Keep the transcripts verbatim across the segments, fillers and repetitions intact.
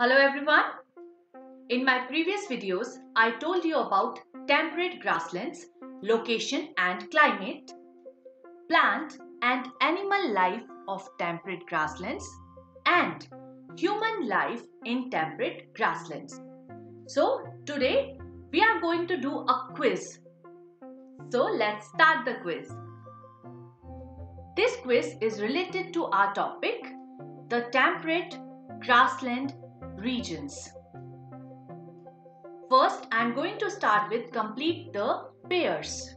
Hello everyone. In my previous videos, I told you about temperate grasslands, location and climate, plant and animal life of temperate grasslands, and human life in temperate grasslands. So today we are going to do a quiz. So let's start the quiz. This quiz is related to our topic, the temperate grassland regions. First, I am going to start with complete the pairs.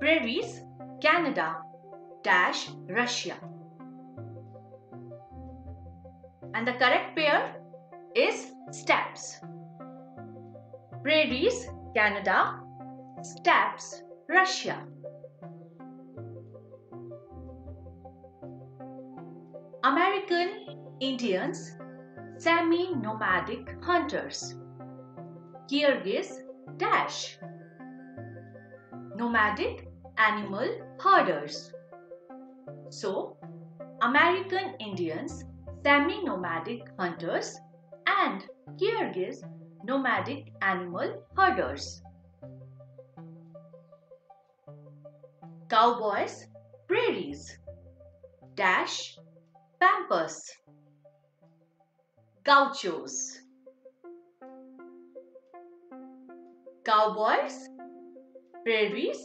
Prairies, Canada, dash, Russia. And the correct pair is steppes. Prairies, Canada, steppes, Russia. American Indians, semi-nomadic hunters. Kyrgyz, dash, nomadic animal herders. So, American Indians, semi-nomadic hunters, and Kyrgyz, nomadic animal herders. Cowboys, prairies, dash, pampas, gauchos. Cowboys, prairies,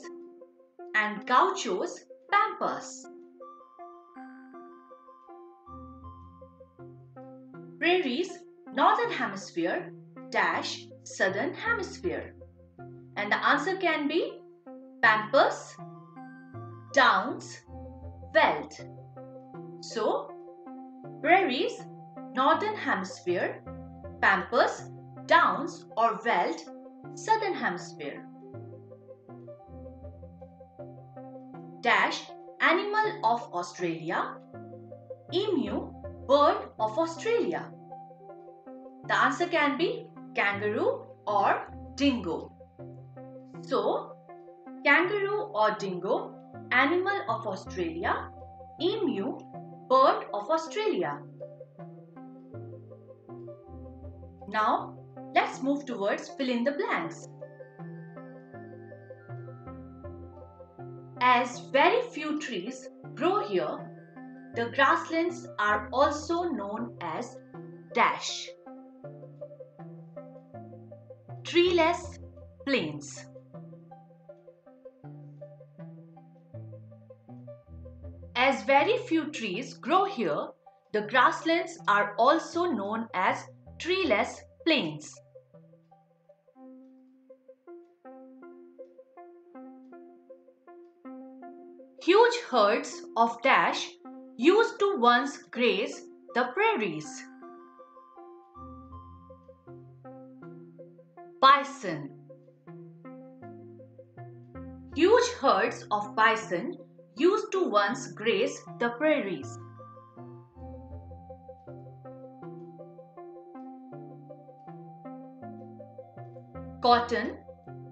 and gauchos, pampas. Prairies, northern hemisphere, dash, southern hemisphere. And the answer can be pampas, downs, veld. So, prairies, northern hemisphere, pampas, downs or veld, southern hemisphere. Dash, animal of Australia, emu, bird of Australia. The answer can be kangaroo or dingo. So, kangaroo or dingo, animal of Australia, emu, bird of Australia. Now, let's move towards fill in the blanks. As very few trees grow here, the grasslands are also known as dash, treeless plains. As very few trees grow here, the grasslands are also known as treeless plains. Huge herds of dash used to once graze the prairies. Bison. Huge herds of bison used to once graze the prairies. Cotton,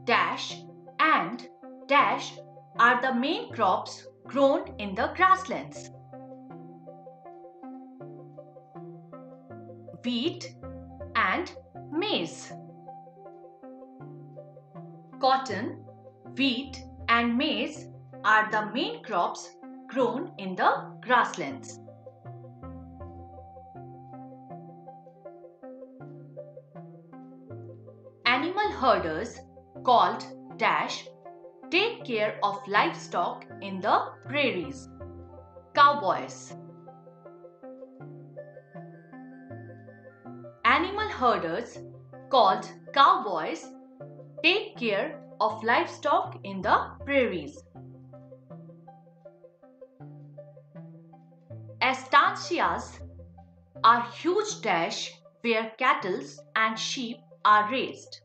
dash, and dash are the main crops grown in the grasslands. Wheat and maize. Cotton, wheat, and maize are the main crops grown in the grasslands. Animal herders called dash take care of livestock in the prairies. Cowboys. Animal herders called cowboys take care of livestock in the prairies. Estancias are huge dash where cattle and sheep are raised.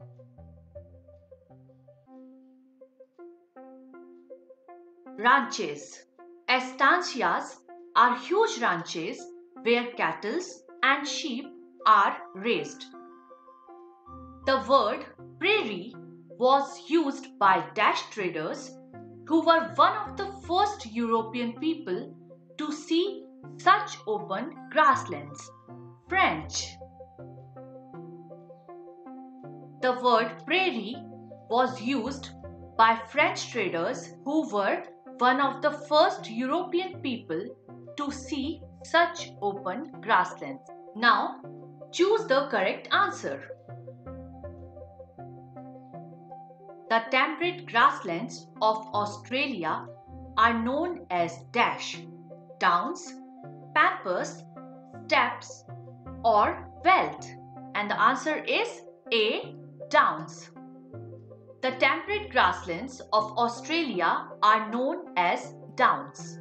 Ranches. Estancias are huge ranches where cattle and sheep are raised. The word prairie was used by dash traders who were one of the first European people to see such open grasslands. French. The word prairie was used by French traders who were one of the first European people to see such open grasslands. Now, choose the correct answer. The temperate grasslands of Australia are known as dash, downs, pampas, steppes or veldt, and the answer is A. Downs. The temperate grasslands of Australia are known as downs.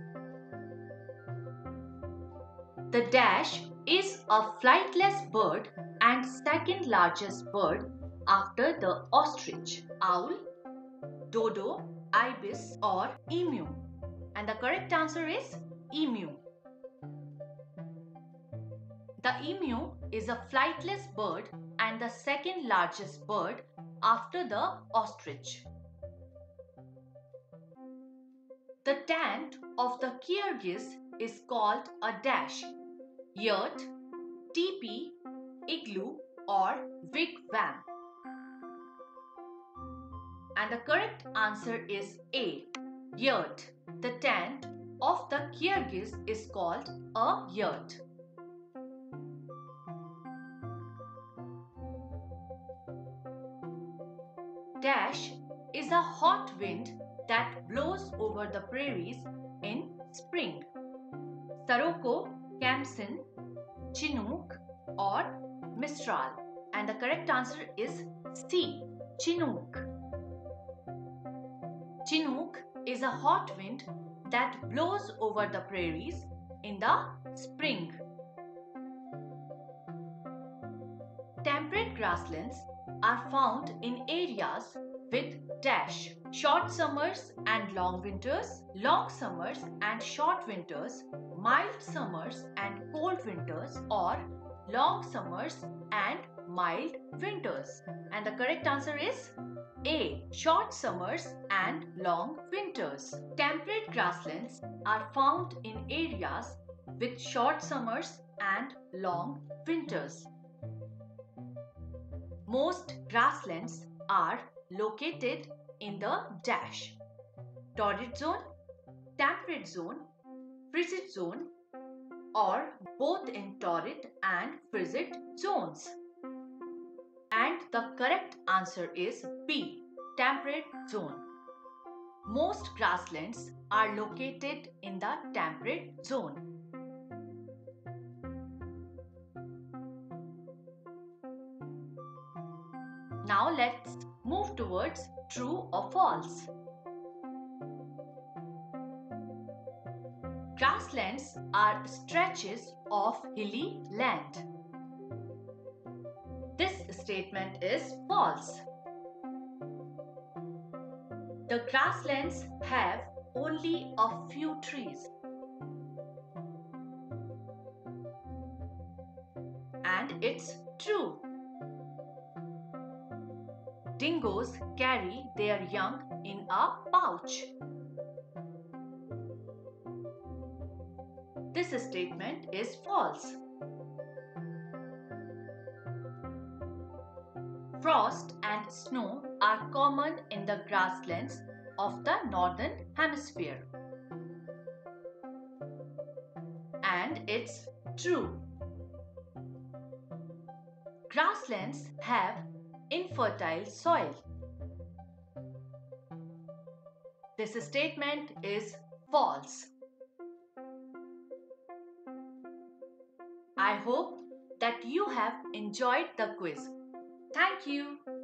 The dash is a flightless bird and second largest bird after the ostrich, owl, dodo, ibis or emu. And the correct answer is emu. The emu is a flightless bird and the second largest bird after the ostrich. The tent of the Kyrgyz is called a dash, yurt, teepee, igloo or wigwam. And the correct answer is A. Yurt. The tent of the Kyrgyz is called a yurt. Dash is a hot wind that blows over the prairies in spring. Sirocco, Camsin, Chinook or Mistral. And the correct answer is C. Chinook. Chinook is a hot wind that blows over the prairies in the spring. Temperate grasslands are found in areas with dash, short summers and long winters, long summers and short winters, mild summers and cold winters or long summers and mild winters. And the correct answer is A. Short summers and long winters. Temperate grasslands are found in areas with short summers and long winters. Most grasslands are located in the dash, torrid zone, temperate zone, frigid zone or both in torrid and frigid zones. And the correct answer is B. Temperate zone. Most grasslands are located in the temperate zone. Now let's move towards true or false. Grasslands are stretches of hilly land. Statement is false. The grasslands have only a few trees and it's true. Dingoes carry their young in a pouch. This statement is false. Frost and snow are common in the grasslands of the northern hemisphere. And it's true. Grasslands have infertile soil. This statement is false. I hope that you have enjoyed the quiz. Thank you.